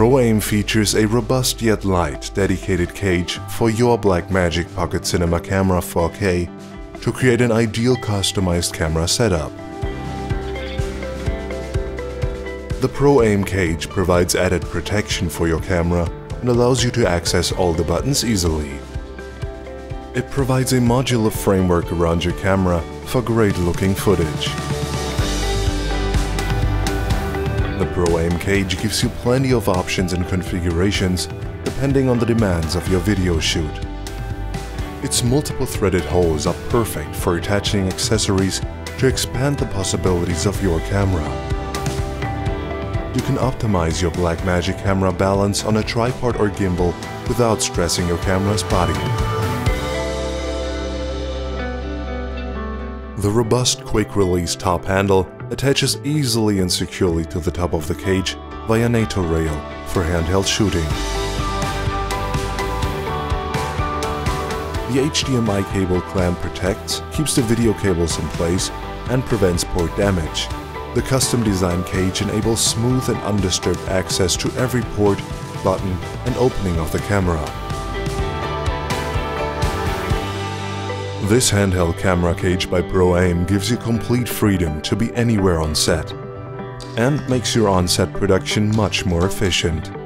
ProAim features a robust yet light dedicated cage for your Blackmagic Pocket Cinema Camera 4K to create an ideal customized camera setup. The ProAim cage provides added protection for your camera and allows you to access all the buttons easily. It provides a modular framework around your camera for great-looking footage. The ProAim cage gives you plenty of options and configurations depending on the demands of your video shoot. Its multiple threaded holes are perfect for attaching accessories to expand the possibilities of your camera. You can optimize your Blackmagic camera balance on a tripod or gimbal without stressing your camera's body. The robust quick-release top handle attaches easily and securely to the top of the cage via NATO rail for handheld shooting. The HDMI cable clamp protects, keeps the video cables in place, and prevents port damage. The custom-designed cage enables smooth and undisturbed access to every port, button, and opening of the camera. This handheld camera cage by ProAim gives you complete freedom to be anywhere on set and makes your on-set production much more efficient.